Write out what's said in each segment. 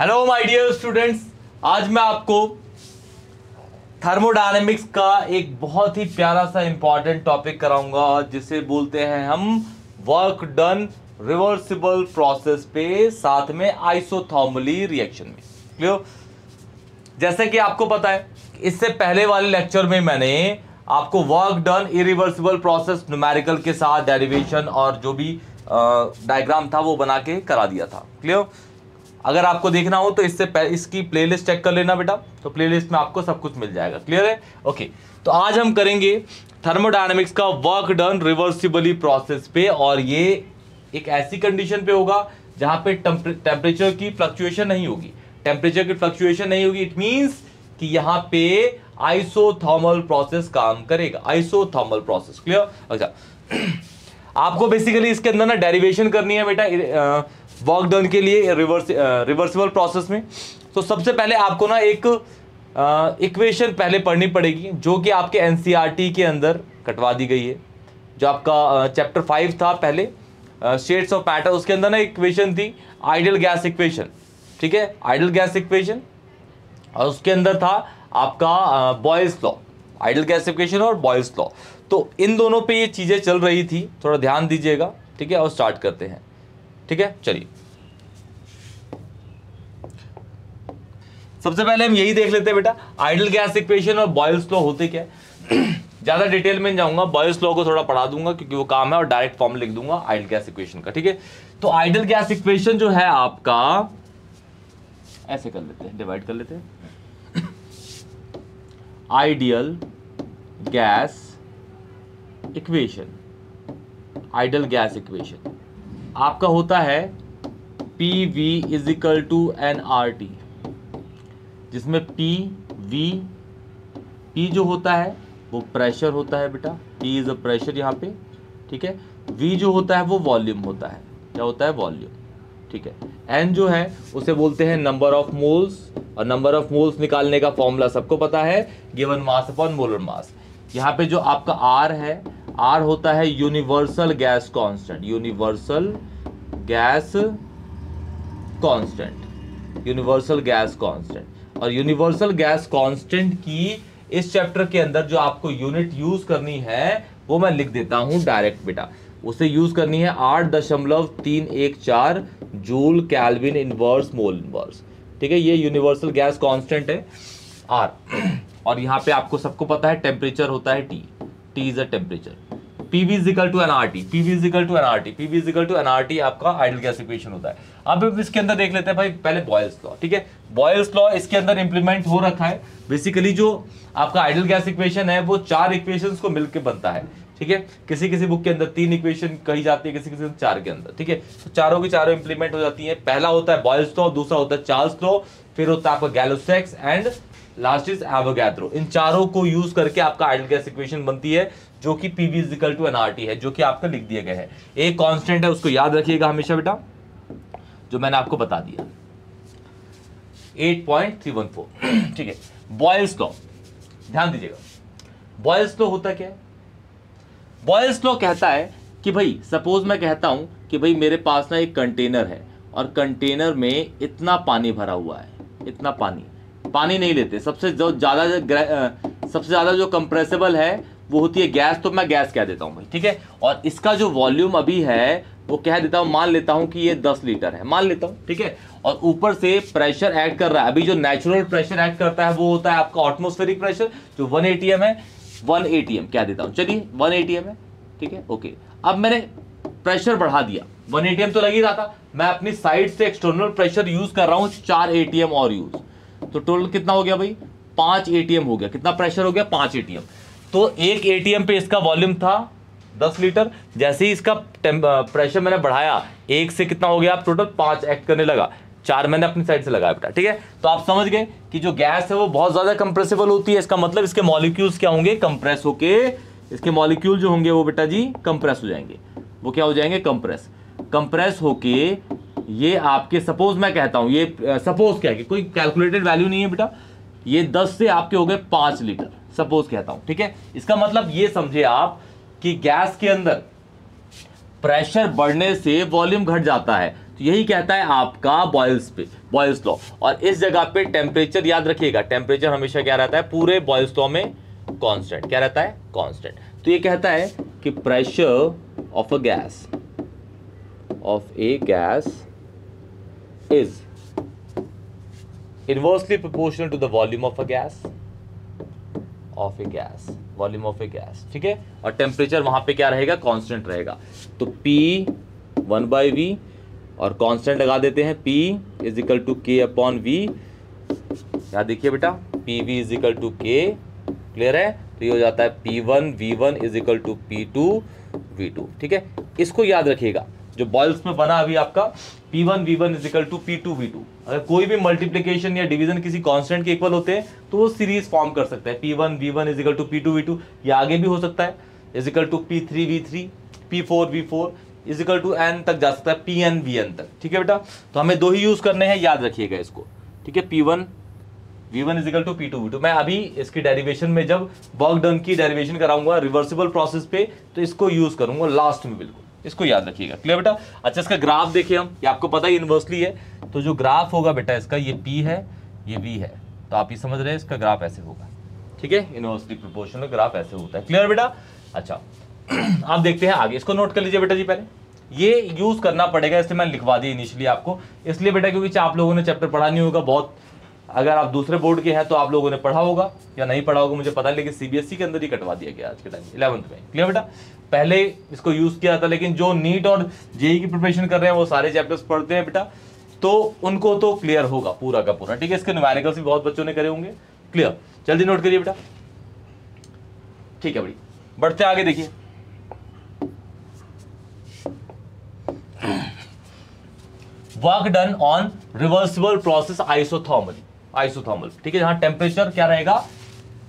Hello my dear students, आज मैं आपको थर्मोडायनेमिक्स का एक बहुत ही प्यारा सा इम्पॉर्टेंट टॉपिक कराऊंगा जिसे बोलते हैं हम वर्क डन रिवर्सिबल प्रोसेस पे, साथ में आइसोथर्मली रिएक्शन में। क्लियर? जैसे कि आपको पता है, इससे पहले वाले लेक्चर में मैंने आपको work done irreversible process numerical के साथ डेरिवेशन और जो भी डायग्राम था वो बना के करा दिया था। क्लियर? अगर आपको देखना हो तो इससे इसकी प्लेलिस्ट चेक कर लेना बेटा, तो प्लेलिस्ट में आपको सब कुछ मिल जाएगा। क्लियर है? ओके, तो आज हम करेंगे थर्मोडायनेमिक्स का वर्क डन रिवर्सिबली प्रोसेस पे, और ये एक ऐसी कंडीशन पे होगा जहाँ पे टेम्परेचर की फ्लक्चुएशन नहीं होगी। टेम्परेचर की फ्लक्चुएशन नहीं होगी, इट मीन्स कि यहाँ पे आइसोथर्मल प्रोसेस काम करेगा। Isothermal process. क्लियर? अच्छा, आपको बेसिकली इसके अंदर ना डेरिवेशन करनी है बेटा वर्क डन के लिए रिवर्सिबल प्रोसेस में। तो सबसे पहले आपको ना एक इक्वेशन पहले पढ़नी पड़ेगी जो कि आपके एनसीईआरटी के अंदर कटवा दी गई है, जो आपका चैप्टर 5 था पहले, शेड्स ऑफ मैटर, उसके अंदर ना इक्वेशन थी आइडियल गैस इक्वेशन। ठीक है, आइडियल गैस इक्वेशन, और उसके अंदर था आपका Boyle's law. Ideal gas equation और बॉयल्स लॉ, तो इन दोनों पे ये चीज़ें चल रही थी। थोड़ा ध्यान दीजिएगा, ठीक है, और स्टार्ट करते हैं। ठीक है, चलिए सबसे पहले हम यही देख लेते हैं बेटा, आइडियल गैस इक्वेशन और बॉयल्स लॉ होते क्या है। ज़्यादा डिटेल में जाऊंगा, बॉयल्स लॉ को थोड़ा पढ़ा दूंगा क्योंकि वो काम है, और डायरेक्ट फॉर्म लिख दूंगा आइडियल गैस इक्वेशन का। ठीक है, तो आइडियल गैस इक्वेशन जो है आपका, ऐसे कर लेते हैं, डिवाइड कर लेते हैं। Ideal gas equation, ideal gas equation आपका होता है PV = NRT, जिसमें P जो होता है वो प्रेशर होता है बेटा, P इज अ प्रेशर यहाँ पे। ठीक है, V जो होता है वो वॉल्यूम होता है, क्या होता है? वॉल्यूम। ठीक है, N जो है उसे बोलते हैं नंबर ऑफ मोल्स, और नंबर ऑफ मोल्स निकालने का फॉर्मूला सबको पता है, given mass upon molar mass. यहाँ पे जो आपका R है, R होता है universal gas constant, universal gas constant, universal gas constant. और यूनिवर्सल गैस कांस्टेंट की इस चैप्टर के अंदर जो आपको यूनिट यूज करनी है वो मैं लिख देता हूं डायरेक्ट बेटा, उसे यूज करनी है 8.314 joule kelvin inverse mole inverse. ठीक है, ये यूनिवर्सल गैस कांस्टेंट है R, और यहाँ पे आपको सबको पता है टेम्परेचर होता है T, T is a temperature. PV = NRT, PV = NRT, PV = NRT आपका आइडियल गैस इक्वेशन होता है। अब इसके अंदर देख लेते हैं भाई पहले बॉयल्स लॉ। ठीक है, बॉयल्स लॉ इसके अंदर इंप्लीमेंट हो रखा है। बेसिकली जो आपका आइडियल गैस इक्वेशन है वो 4 इक्वेशंस को मिलकर बनता है। ठीक है, किसी किसी बुक के अंदर 3 इक्वेशन कही जाती है, किसी किसी 4 के अंदर। ठीक है, तो चारों की चारों इंप्लीमेंट हो जाती है। पहला होता है बॉयल्स लॉ, दूसरा होता है चार्ल्स लॉ, फिर होता है आपका Gay Lussac's, and last is Avogadro. इन चारों को यूज करके आपका आइडियल गैस इक्वेशन बनती है जो कि PV = NRT है, जो कि आपका लिख दिया गया है। एक कांस्टेंट है, उसको याद रखिएगा हमेशा बेटा, जो मैंने आपको बता दिया 8.314। ठीक है, बॉयल्स लॉ ध्यान दीजिएगा। बॉयल्स लॉ होता क्या है? बॉयल्स लॉ कहता है कि भाई सपोज मैं कहता हूं कि भाई मेरे पास ना एक कंटेनर है, और कंटेनर में इतना पानी भरा हुआ है, इतना पानी, पानी नहीं लेते, सबसे ज़्यादा जो कंप्रेसिबल है वो होती है गैस, तो मैं गैस कह देता हूँ भाई। ठीक है, और इसका जो वॉल्यूम अभी है वो कह देता हूँ, मान लेता हूँ कि ये 10 लीटर है, मान लेता हूँ। ठीक है, और ऊपर से प्रेशर ऐड कर रहा है, अभी जो नेचुरल प्रेशर ऐड करता है वो होता है आपका ऑटमोस्फेरिक प्रेशर, जो 1 ATM है, 1 ATM कह देता हूँ, चलिए 1 ATM है। ठीक है, ओके, अब मैंने प्रेशर बढ़ा दिया, 1 ATM तो लग ही रहा था, मैं अपनी साइड से एक्सटर्नल प्रेशर यूज कर रहा हूँ 4 ATM और यूज, तो टोटल कितना हो गया भाई? 5 ATM हो गया। कितना प्रेशर हो गया? 5 ATM। तो 1 ATM पे इसका वॉल्यूम था 10 लीटर, जैसे ही इसका प्रेशर मैंने बढ़ाया, 1 से कितना हो गया आप टोटल? 5 एक्ट करने लगा, 4 मैंने अपनी साइड से लगाया बेटा। ठीक है, तो आप समझ गए कि जो गैस है वो बहुत ज़्यादा कंप्रेसिबल होती है, इसका मतलब इसके मॉलिक्यूल्स क्या होंगे? कंप्रेस होके, इसके मॉलिक्यूल जो होंगे वो बेटा जी कंप्रेस हो जाएंगे, वो क्या हो जाएंगे? कंप्रेस होके ये आपके, सपोज मैं कहता हूँ, ये सपोज क्या है कि कोई कैलकुलेटेड वैल्यू नहीं है बेटा, ये 10 से आपके हो गए 5 लीटर सपोज कहता हूँ। ठीक है, इसका मतलब ये समझे आप कि गैस के अंदर प्रेशर बढ़ने से वॉल्यूम घट जाता है, तो यही कहता है आपका बॉयल्स लॉ। और इस जगह पे टेम्परेचर याद रखिएगा, टेम्परेचर हमेशा क्या रहता है पूरे बॉयल्स लॉ में कांस्टेंट, क्या रहता है कांस्टेंट। तो ये कहता है कि pressure of a gas is inversely proportional to the volume of a gas, ठीक है। और टेम्परेचर वहां पे क्या रहेगा कांस्टेंट रहेगा। तो P 1/V और कांस्टेंट लगा देते हैं, P = K/V। यहाँ देखिए बेटा PV = K, क्लियर है। तो ये हो जाता है P1V1 = P2V2, ठीक है। इसको याद रखिएगा जो बॉयल्स में बना अभी आपका P1V1 = P2V2। अगर कोई भी मल्टीप्लिकेशन या डिवीजन किसी कांस्टेंट के इक्वल होते हैं तो वो सीरीज फॉर्म कर सकता है P1V1 = P2V2, या आगे भी हो सकता है P3V3, P4V4 = N तक जा सकता है, PNVN तक, ठीक है बेटा। तो हमें दो ही यूज करने हैं, याद रखिएगा इसको, ठीक है। P1V1 = P2V2 मैं अभी इसकी डेरिवेशन में जब वर्क डन की डेरिवेशन कराऊंगा रिवर्सिबल प्रोसेस पे तो इसको यूज करूंगा लास्ट में, बिल्कुल इसको याद रखिएगा, क्लियर बेटा। अच्छा इसका ग्राफ देखिए हम, ये आपको पता ही इन्वर्सली है तो जो ग्राफ होगा बेटा इसका ये P है ये V है, तो आप ये समझ रहे हैं इसका ग्राफ ऐसे होगा, ठीक है। इन्वर्सली प्रोपोर्शनल ग्राफ ऐसे होता है, क्लियर बेटा। अच्छा आप देखते हैं आगे, इसको नोट कर लीजिए बेटा जी। पहले ये यूज करना पड़ेगा, इसलिए मैंने लिखवा दी इनिशियली आपको, इसलिए बेटा क्योंकि आप लोगों ने चैप्टर पढ़ा नहीं होगा बहुत, अगर आप दूसरे बोर्ड के हैं तो आप लोगों ने पढ़ा होगा या नहीं पढ़ा होगा मुझे पता नहीं, लेकिन CBSE के अंदर ही कटवा दिया गया आज के टाइम 11th में, क्लियर बेटा। पहले इसको यूज किया था, लेकिन जो नीट और JEE की प्रिपरेशन कर रहे हैं वो सारे चैप्टर्स पढ़ते हैं बेटा, तो उनको तो क्लियर होगा पूरा का पूरा, ठीक है। इसके न्यूमेरिकल्स भी बहुत बच्चों ने करे होंगे, क्लियर। जल्दी नोट करिए बेटा, ठीक है। बढ़ते आगे देखिए, work done on reversible process isothermal, ठीक है, जहां टेम्परेचर क्या रहेगा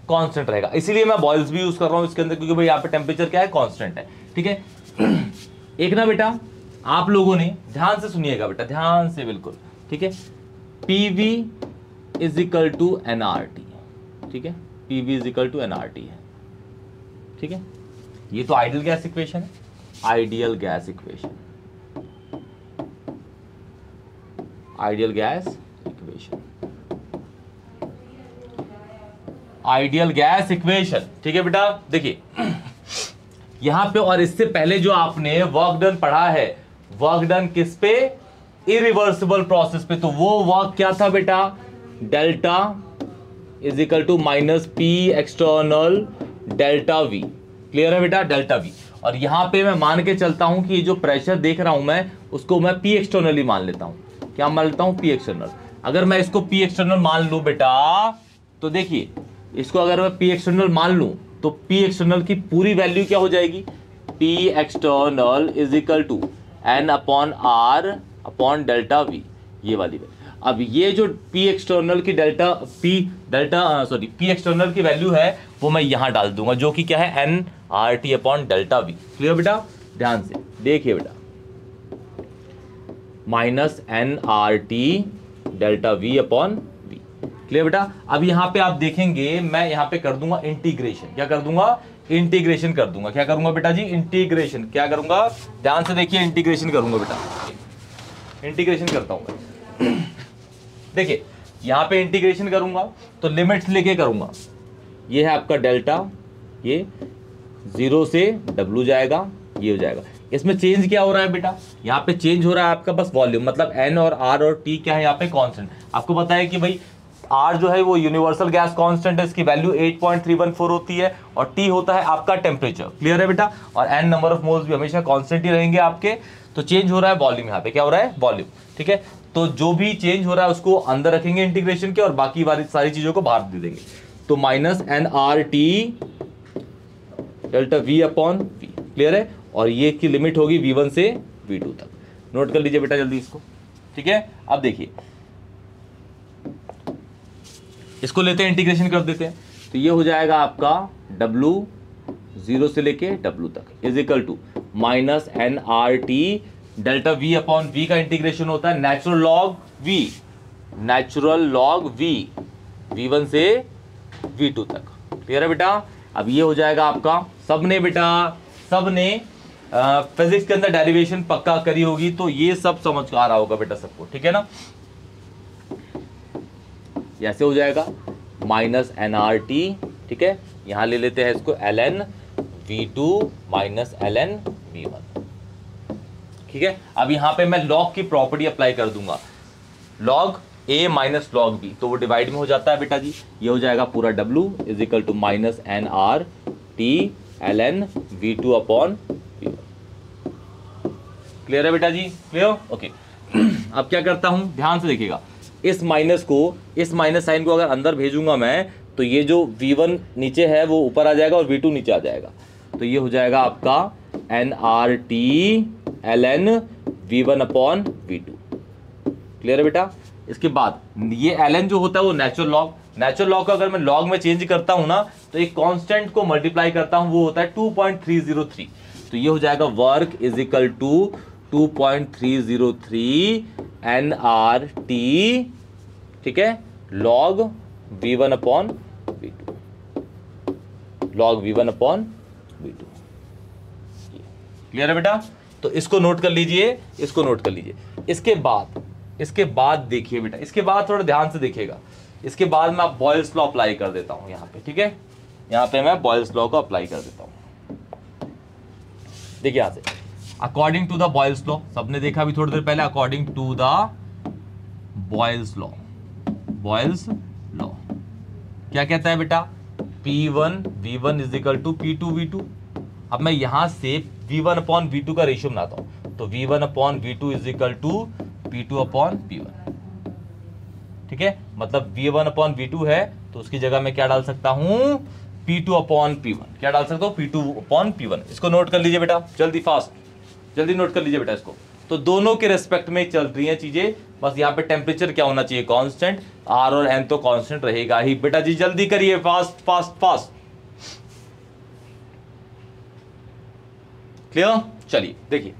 कांस्टेंट रहेगा। इसीलिए मैं बॉयल्स भी यूज कर रहा हूं इसके अंदर, क्योंकि भाई यहाँ पे टेम्परेचर क्या है कांस्टेंट है, ठीक है। एक ना बेटा आप लोगों ने ध्यान से सुनिएगा बेटा, ध्यान से बिल्कुल, ठीक है। PV = NRT, ठीक है, PV = NRT है, ठीक है। ये तो आइडियल गैस इक्वेशन है, आइडियल गैस इक्वेशन, ठीक है बेटा। देखिए यहां पे, और इससे पहले जो आपने वर्क डन पढ़ा है, वर्क डन किस पे इरिवर्सिबल प्रोसेस पे, तो वो वर्क क्या था बेटा δ = -P external δV, क्लियर है बेटा δV। और यहां पे मैं मान के चलता हूं कि ये जो प्रेशर देख रहा हूं मैं उसको मैं P एक्सटर्नली मान लेता हूं, क्या मान लेता हूं P एक्सटर्नल। अगर मैं इसको P एक्सटर्नल मान लूं बेटा, तो देखिए इसको अगर मैं P एक्सटर्नल मान लूं तो P एक्सटर्नल की पूरी वैल्यू क्या हो जाएगी P external = N/R/ΔV, ये वाली है। अब ये जो P एक्सटर्नल की वैल्यू है वो मैं यहाँ डाल दूंगा, जो कि क्या है NRT/ΔV, क्लियर बेटा। ध्यान से देखिए बेटा, -NRT ΔV/V, क्लियर बेटा। अब यहाँ पे आप देखेंगे मैं यहाँ पे कर दूंगा इंटीग्रेशन, क्या कर दूंगा इंटीग्रेशन कर दूंगा, क्या करूंगा बेटा जी इंटीग्रेशन, क्या करूंगा ध्यान से देखिए इंटीग्रेशन करूंगा बेटा, इंटीग्रेशन करता हूँ मैं। देखिए यहाँ पे इंटीग्रेशन करूंगा तो लिमिट्स लेके करूंगा, ये है आपका डेल्टा, ये 0 से W जाएगा, ये हो जाएगा। इसमें चेंज क्या हो रहा है बेटा, यहाँ पे चेंज हो रहा है आपका बस वॉल्यूम, मतलब N और R और T क्या है यहाँ पे कांस्टेंट। आपको पता है कि भाई R जो है वो यूनिवर्सल गैस कांस्टेंट है, इसकी वैल्यू 8.314 होती है, और T होता है आपका टेम्परेचर, क्लियर है बेटा। और N नंबर ऑफ मोल्स भी हमेशा कांस्टेंट ही रहेंगे आपके, तो चेंज हो रहा है वॉल्यूम, यहाँ पे क्या हो रहा है वॉल्यूम, ठीक है। तो जो भी चेंज हो रहा है उसको अंदर रखेंगे इंटीग्रेशन के, और बाकी वाली सारी चीजों को बाहर दे देंगे। तो -NRT ΔV/V, क्लियर है। और ये की लिमिट होगी V1 से V2 तक, नोट कर लीजिए बेटा जल्दी इसको, ठीक है। अब देखिए इसको लेते हैं इंटीग्रेशन कर देते हैं, तो ये हो जाएगा आपका W 0 से लेके W तक -NRT ΔV/V का इंटीग्रेशन होता है नेचुरल लॉग V V1 से V2 तक, क्लियर है बेटा। अब ये हो जाएगा आपका, सबने फिजिक्स के अंदर डेरिवेशन पक्का करी होगी, तो ये सब समझ आ रहा होगा बेटा सबको, ठीक है ना। ऐसे हो जाएगा माइनस एनआरटी, ठीक है, यहां ले लेते हैं इसको L N V two minus L N V one, ठीक है। अब यहां पे मैं लॉग की प्रॉपर्टी अप्लाई कर दूंगा, log A minus log B, तो वो डिवाइड में हो जाता है बेटा जी, ये हो जाएगा पूरा W is equal to minus N R T L N V two upon V one. Clear है बेटा जी, क्लियर हो, ओके। अब क्या करता हूं, ध्यान से देखिएगा, इस माइनस को, इस माइनस साइन को अगर अंदर भेजूंगा मैं, तो ये जो v1 नीचे है वो ऊपर आ जाएगा और v2 नीचे आ जाएगा, तो ये हो जाएगा आपका N R T L N V one upon V two. Clear है बेटा। इसके बाद ये ln जो होता है वो नेचुरल लॉग, नेचुरल लॉग को अगर मैं लॉग में चेंज करता हूँ ना, तो एक कांस्टेंट को मल्टीप्लाई करता हूँ, वो होता है 2.303, तो ये हो जाएगा work is equal to 2.303 N R T, ठीक है, log V one upon V two, log V one upon V two. Clear है बेटा, तो इसको नोट कर लीजिए, इसको नोट कर लीजिए। इसके बाद देखिए बेटा, इसके बाद थोड़ा ध्यान से देखिएगा, इसके बाद मैं बॉयल्स लॉ अप्लाई कर देता हूं यहाँ पे, ठीक है, यहाँ पे मैं बॉयल्स लॉ को अप्लाई कर देता हूं। देखिए यहाँ से, according to the Boyle's law, सबने देखा भी थोड़ी देर पहले, according to the Boyle's law, Boyle's law क्या कहता है बेटा, P1V1 is equal to P2V2। अब मैं यहाँ से V1 अपॉन V2 का रेशियो बनाता हूँ, तो V1 upon V2 is equal to P2 upon P1, ठीक है, मतलब V1 अपॉन V2 है, तो उसकी जगह मैं क्या डाल सकता हूं, P2 अपॉन P1, क्या डाल सकता हूं, P2 अपॉन P1। इसको नोट कर लीजिए बेटा, जल्दी फास्ट, जल्दी नोट कर लीजिए बेटा इसको। तो दोनों के रेस्पेक्ट में चल रही हैं चीजें, बस यहाँ पे टेम्परेचर क्या होना चाहिए, कांस्टेंट, R और N तो कांस्टेंट रहेगा ही बेटा जी, जल्दी करिए, फास्ट फास्ट फास्ट। क्लियर, चलिए देखिए,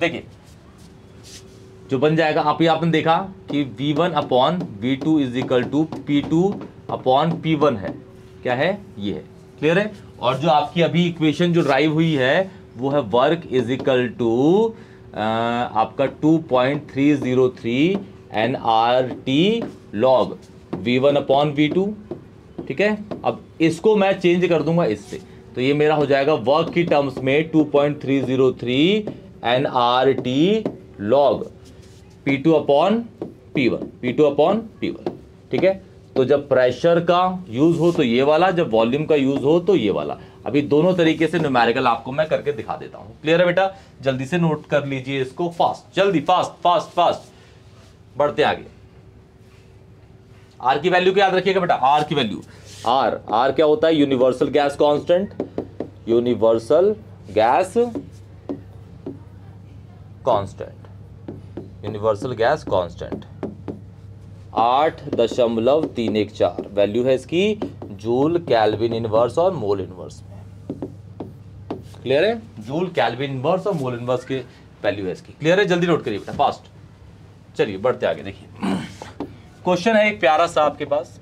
देखिए जो बन जाएगा, आप ही आपने देखा कि V1 upon V2 is equal to P2 upon P1 है, क्या है, ये है। क्लियर है। और जो आपकी अभी इक्वेशन जो ड्राइव हुई है वो है वर्क इज इक्वल टू आपका 2.303 NRT log V1 upon V2, ठीक है। अब इसको मैं चेंज कर दूंगा इससे, तो ये मेरा हो जाएगा वर्क की टर्म्स में 2.303 NRT log P2 upon P1, P2 upon P1, ठीक है। तो जब प्रेशर का यूज हो तो ये वाला, जब वॉल्यूम का यूज हो तो ये वाला। अभी दोनों तरीके से न्यूमेरिकल आपको मैं करके दिखा देता हूं। क्लियर है बेटा, जल्दी से नोट कर लीजिए इसको, फास्ट, जल्दी फास्ट फास्ट फास्ट, बढ़ते आगे। R की वैल्यू को याद रखिएगा बेटा, R की वैल्यू, R क्या होता है, universal gas constant, universal gas constant, universal gas constant 8.314 value है इसकी, जूल कैल्विन इनवर्स और मोल इनवर्स में। क्लियर है, जूल कैल्विन इनवर्स और मोल इनवर्स के वैल्यू है इसकी। क्लियर है, जल्दी नोट करिए बेटा, फास्ट। चलिए बढ़ते आगे, देखिए क्वेश्चन है एक प्यारा सा आपके पास,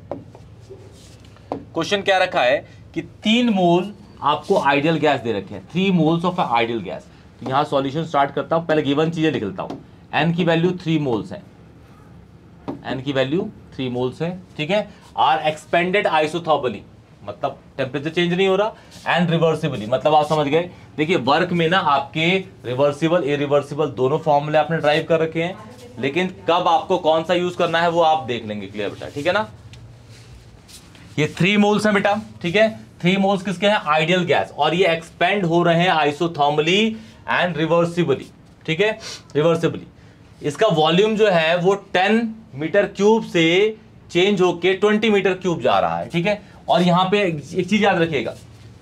क्वेश्चन क्या रखा है कि 3 मोल आपको आइडियल गैस दे रखे हैं, 3 मोल्स ऑफ आइडियल गैस। तो यहाँ सॉल्यूशन स्टार्ट करता हूँ, पहले गिवन चीजें लिख लेता हूँ। n की वैल्यू 3 मोल्स है, n की वैल्यू 3 मोल्स है, ठीक है। आर एक्सपेंडेड आइसोथर्मली, मतलब टेम्परेचर चेंज नहीं हो रहा, एंड रिवर्सिबली, मतलब आप समझ गए। देखिए वर्क में ना आपके रिवर्सिबल इरिवर्सिबल दोनों फॉर्मूले आपने ड्राइव कर रखे हैं, लेकिन कब आपको कौन सा यूज करना है वो आप देख लेंगे। क्लियर बेटा, ठीक है ना। ये 3 मोल्स है बेटा, ठीक है, 3 मोल्स किसके हैं, आइडियल गैस, और ये एक्सपेंड हो रहे हैं आइसोथर्मली एंड रिवर्सिबली, ठीक है, रिवर्सिबली। इसका वॉल्यूम जो है वो 10 मीटर क्यूब से चेंज होके 20 मीटर क्यूब जा रहा है, ठीक है। और यहाँ पे एक चीज याद रखिएगा,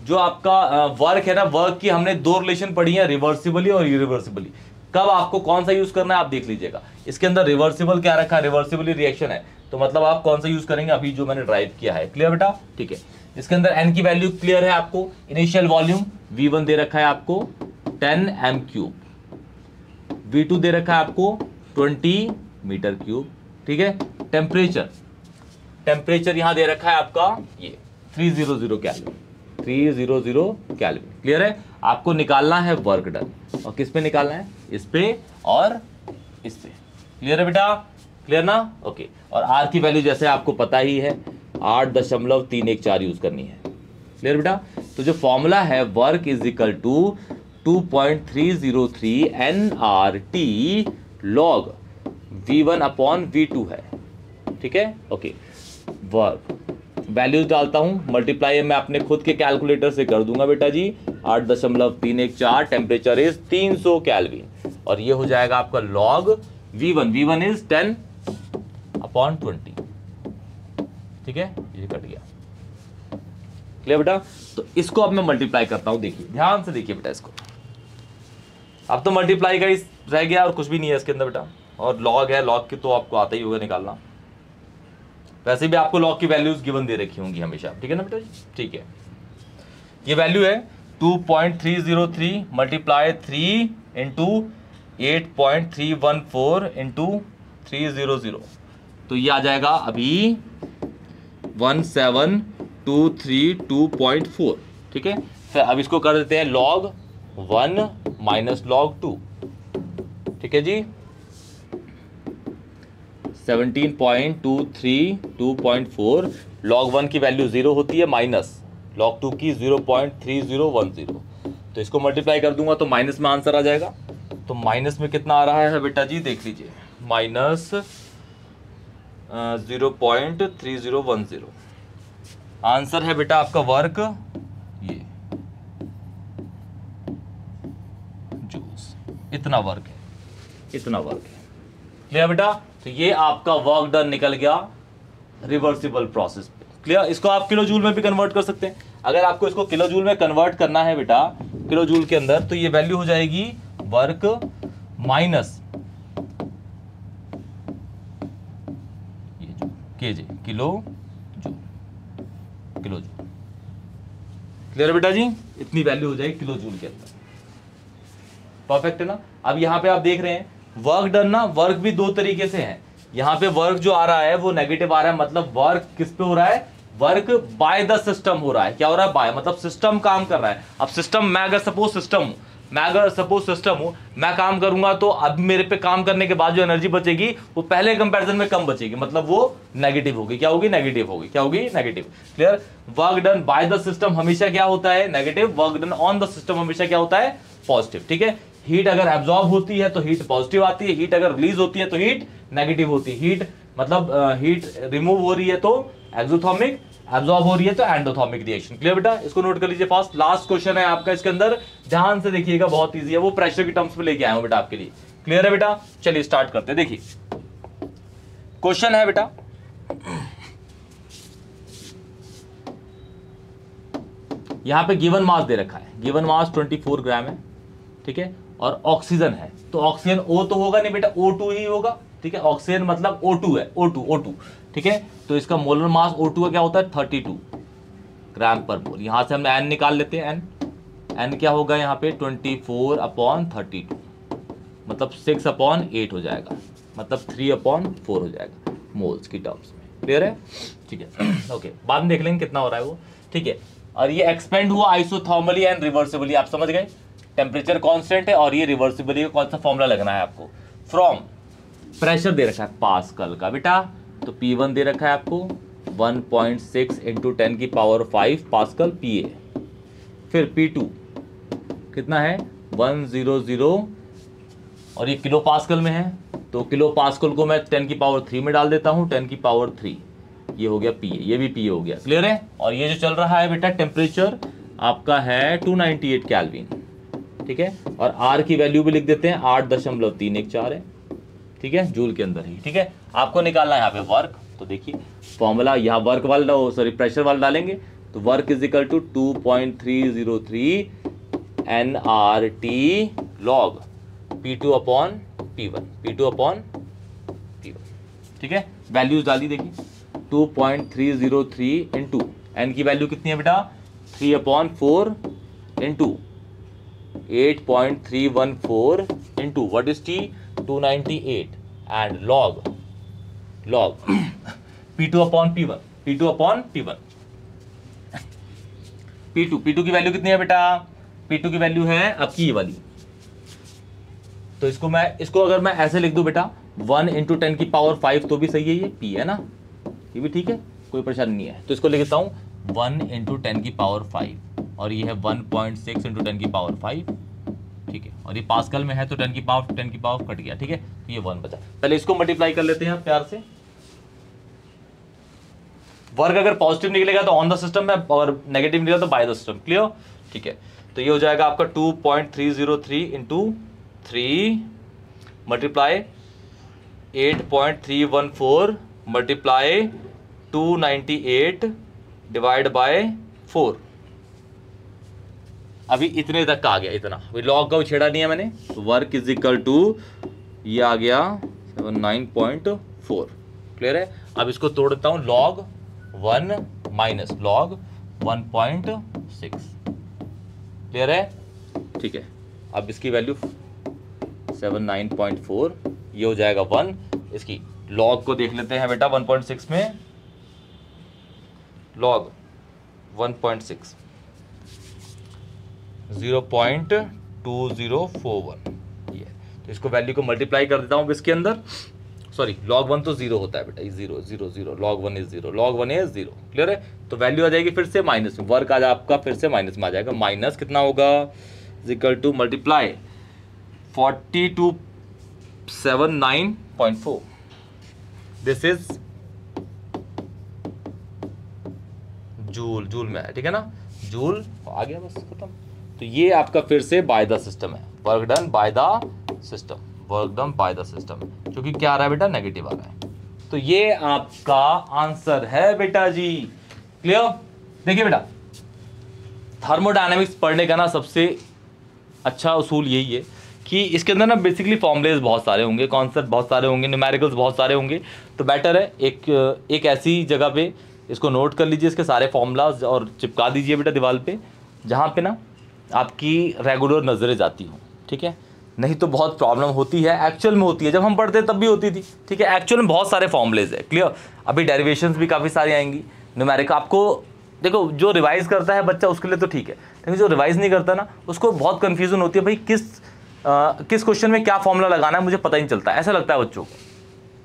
जो आपका वर्क है ना, वर्क की हमने 2 रिलेशन पढ़ी है, रिवर्सिबली और इरिवर्सिबली। कब आपको कौन सा यूज करना है आप देख लीजिएगा। इसके अंदर रिवर्सिबल क्या रखा है, रिवर्सिबली रिएक्शन है, तो मतलब आप कौन सा यूज करेंगे, अभी जो मैंने ड्राइव किया है। क्लियर बेटा, ठीक है। इसके अंदर एन की वैल्यू क्लियर है आपको, इनिशियल वॉल्यूम V1 दे रखा है आपको 10 m क्यूब, V2 दे रखा है आपको 20 मीटर क्यूब। ठीक है, टेम्परेचर, टेम्परेचर यहां दे रखा है आपका ये 300 केल्विन, 300 केल्विन। क्लियर है, आपको निकालना है वर्क डन, और किस पे निकालना है, इस पे और इस पे। क्लियर है बेटा, क्लियर ना, ओके। और आर की वैल्यू जैसे आपको पता ही है 8.314 यूज करनी है। क्लियर बेटा, तो जो फॉर्मूला है work is equal to 2.303 NRT log V1 upon V2 है। ठीक है, ओके। वर्क वैल्यूज डालता हूं, मल्टीप्लाई मैं अपने खुद के कैलकुलेटर से कर दूंगा बेटा जी। 8.314, टेम्परेचर इज 300 केल्विन, और ये हो जाएगा आपका लॉग V1, V1 इज 10/20। ठीक है, ये कट गया। क्लियर बेटा, तो इसको अब मैं मल्टीप्लाई करता हूं। देखिए, ध्यान से देखिए बेटा इसको। अब तो मल्टीप्लाई का इस रह गया और कुछ भी नहीं है इसके अंदर बेटा, और लॉग है, लॉग की तो आपको आता ही होगा निकालना। वैसे भी आपको लॉग की वैल्यूज गिवन दे रखी होंगी हमेशा। ठीक है ना बेटा जी, ठीक है। ये वैल्यू है 2.303 मल्टीप्लाई 3 इंटू 8.314 इंटू 300, तो ये आ जाएगा अभी 1723.2.4। ठीक है, तो अब इसको कर देते हैं log 1 माइनस log 2। ठीक है जी, 17.232.4, log 1 की वैल्यू 0 होती है माइनस log 2 की 0.3010, तो इसको मल्टीप्लाई कर दूंगा तो माइनस में आंसर आ जाएगा। तो माइनस में कितना आ रहा है बेटा जी, देख लीजिए, माइनस 0.3010। आंसर है बेटा आपका वर्क ये जूस, इतना वर्क है, इतना वर्क है। क्लियर बेटा, तो ये आपका वर्क डन निकल गया रिवर्सिबल प्रोसेस। क्लियर, इसको आप किलो जूल में भी कन्वर्ट कर सकते हैं। अगर आपको इसको किलो जूल में कन्वर्ट करना है बेटा, किलो जूल के अंदर, तो ये वैल्यू हो जाएगी work minus KJ, kilo joule, kilo joule. Clear बेटा जी, इतनी वैल्यू हो जाएगी किलो जूल के अंदर। परफेक्ट है ना। अब यहाँ पे आप देख रहे हैं वर्क डन ना, वर्क भी दो तरीके से है। यहाँ पे वर्क जो आ रहा है वो नेगेटिव आ रहा है, मतलब वर्क किस पे हो रहा है, वर्क बाय द सिस्टम हो रहा है। क्या हो रहा है, बाय, मतलब सिस्टम काम कर रहा है। अब सिस्टम, मैं अगर सपोज सिस्टम हूँ, मैं अगर सपोज सिस्टम हूँ, मैं काम करूंगा, तो अब मेरे पे काम करने के बाद जो एनर्जी बचेगी वो पहले कंपैरिजन में कम बचेगी, मतलब वो नेगेटिव होगी। क्या होगी, नेगेटिव होगी। क्या होगी, negative. Clear, work done by the system हमेशा क्या होता है, negative. Work done on the system हमेशा क्या होता है, पॉजिटिव। ठीक है, हीट अगर एब्जॉर्ब होती है तो हीट पॉजिटिव आती है, हीट अगर रिलीज होती है तो हीट नेगेटिव होती है। हीट मतलब हीट रिमूव हो रही है तो एक्सोथर्मिक, एब्जॉर्ब हो रही है तो एंडोथर्मिक रिएक्शन। क्लियर बेटा, इसको नोट कर लीजिए फास्ट। लास्ट क्वेश्चन है आपका इसके अंदर, ध्यान से देखिएगा, बहुत इजी है। वो प्रेशर के टर्म्स में लेके आया हूं बेटा आपके लिए। क्लियर है बेटा, चलिए स्टार्ट करते हैं। देखिए क्वेश्चन है बेटा, यहां पे गिवन मास दे रखा है, गिवन मास 24 ग्राम है। ठीक है, और ऑक्सीजन है, तो ऑक्सीजन ओ तो होगा नहीं बेटा, O2 ही होगा। ठीक है, ऑक्सीजन मतलब O2 है, O2। ठीक है, तो इसका मोलर मास O2 का क्या होता है, 32 ग्राम पर मोल। यहां से हम एन निकाल लेते हैं, एन क्या होगा यहाँ पे, 24/32, मतलब 6/8 हो जाएगा, मतलब 3/4 हो जाएगा मोल्स की टर्म्स में। क्लियर है, ठीक है, ओके। बाद में देख लेंगे कितना हो रहा है वो। ठीक है, और ये एक्सपेंड हुआ आइसोथर्मली एंड रिवर्सिबली, आप समझ गए। टेम्परेचर कांस्टेंट है और ये रिवर्सिबली का कौन सा फॉर्मूला लगना है आपको, फ्रॉम। प्रेशर दे रखा है पास्कल का बेटा, तो P1 दे रखा है आपको 1.6 × 10⁵ पास्कल Pa। फिर P2 कितना है, 100, और ये किलो पास्कल में है, तो किलो पास्कल को मैं 10⁵ में डाल देता हूँ, 10⁵, ये हो गया Pa, ये भी Pa हो गया। क्लियर है, और ये जो चल रहा है बेटा टेम्परेचर आपका है 298 केल्विन। ठीक है, और R की वैल्यू भी लिख देते हैं, 8.314 है। ठीक है, जूल के अंदर ही। ठीक है, आपको निकालना है यहाँ पे वर्क, तो देखिए फॉर्मूला यहाँ वर्क वाला, सॉरी प्रेशर वाला डालेंगे, तो work is equal to 2.303 NRT log P2 upon P1। ठीक है, वैल्यूज डाली, देखिए 2.303 इंटू एन की वैल्यू कितनी है बेटा, 3/4 into 8.314 into what is T, 298 and log P2 upon P1, P2 upon P1. P2 की वैल्यू कितनी है बेटा, P2 की वैल्यू है आपकी ये वाली, तो इसको मैं अगर मैं ऐसे लिख दूं बेटा 1 × 10⁵ तो भी सही है, ये P है ना, ये भी ठीक है, कोई परेशानी नहीं है। तो इसको लिखता हूँ 1 × 10⁵, और ये है 1.6 × 10⁵, ठीक है, और ये पास्कल में है तो 10 की पावर कट गया, ठीक है, तो ये 1 बचा। पहले इसको मल्टीप्लाई कर लेते हैं प्यार से, वर्ग अगर पॉजिटिव निकलेगा तो ऑन द सिस्टम है और नेगेटिव निकलेगा तो बाय द सिस्टम, क्लियर, ठीक है। तो ये हो जाएगा आपका 2.303 × 3 मल्टीप्लाई 8.314 मल्टीप्लाई 298 डिवाइड बाय 4, अभी इतने तक का आ गया, इतना अभी लॉग का छेड़ा नहीं है मैंने। तो वर्क इज इक्वल टू ये आ गया 79.4, क्लियर है। अब इसको तोड़ता हूँ लॉग 1 माइनस लॉग 1.6, क्लियर है, ठीक है। अब इसकी वैल्यू 79.4 ये हो जाएगा 1, इसकी लॉग को देख लेते हैं बेटा 1.6 में, लॉग 1.6 0.2041 ये, तो इसको वैल्यू को मल्टीप्लाई कर देता हूँ इसके अंदर, सॉरी लॉग 1 तो 0 होता है बेटा, 0 0 0 log 1 is 0, log 1 is 0, clear है। तो वैल्यू आ जाएगी फिर से माइनस में, वर्क आ जाएगा आपका फिर से माइनस में आ जाएगा, माइनस कितना होगा is equal to multiply 4279.4, this is joule, joule में है, ठीक है ना, जूल आ गया बस खत्म। तो ये आपका फिर से बाय द सिस्टम है, work done by the system, work done by the system, क्योंकि क्या आ रहा है बेटा, नेगेटिव आ रहा है। तो ये आपका आंसर है बेटा जी, क्लियर। देखिए बेटा थर्मोडायनेमिक्स पढ़ने का ना सबसे अच्छा उसूल यही है कि इसके अंदर ना बेसिकली फॉर्मूलेज बहुत सारे होंगे, कॉन्सेप्ट बहुत सारे होंगे, न्यूमेरिकल्स बहुत सारे होंगे, तो बेटर है एक ऐसी जगह पे इसको नोट कर लीजिए, इसके सारे फॉर्मूलाज, और चिपका दीजिए बेटा दीवार पे, जहाँ पे ना आपकी रेगुलर नज़रें जाती हों, ठीक है। नहीं तो बहुत प्रॉब्लम होती है, एक्चुअल में होती है, जब हम पढ़ते हैं तब भी होती थी, ठीक है। एक्चुअल में बहुत सारे फॉर्मूलेज है, क्लियर। अभी डेरिवेशंस भी काफ़ी सारी आएंगी, न्यूमेरिकल आपको देखो जो रिवाइज़ करता है बच्चा उसके लिए तो ठीक है, लेकिन जो रिवाइज़ नहीं करता ना उसको बहुत कन्फ्यूज़न होती है, भाई किस क्वेश्चन में क्या फॉर्मूला लगाना है मुझे पता ही नहीं चलता, ऐसा लगता है बच्चों को,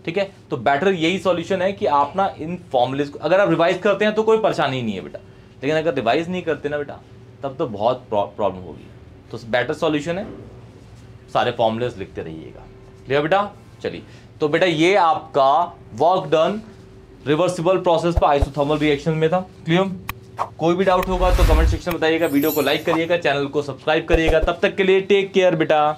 ठीक है। तो बेटर यही सॉल्यूशन है कि आप ना इन फॉर्मूलेज को अगर आप रिवाइज़ करते हैं तो कोई परेशानी नहीं है बेटा, लेकिन अगर रिवाइज़ नहीं करते ना बेटा तब तो बहुत प्रॉब्लम होगी। तो बेटर सॉल्यूशन है सारे फॉर्मूलेज लिखते रहिएगा, क्लियर बेटा। चलिए तो बेटा ये आपका वर्क डन रिवर्सिबल प्रोसेस पर आइसोथर्मल रिएक्शन में था, क्लियर। कोई भी डाउट होगा तो कमेंट सेक्शन में बताइएगा, वीडियो को लाइक करिएगा, चैनल को सब्सक्राइब करिएगा। तब तक के लिए टेक केयर बेटा।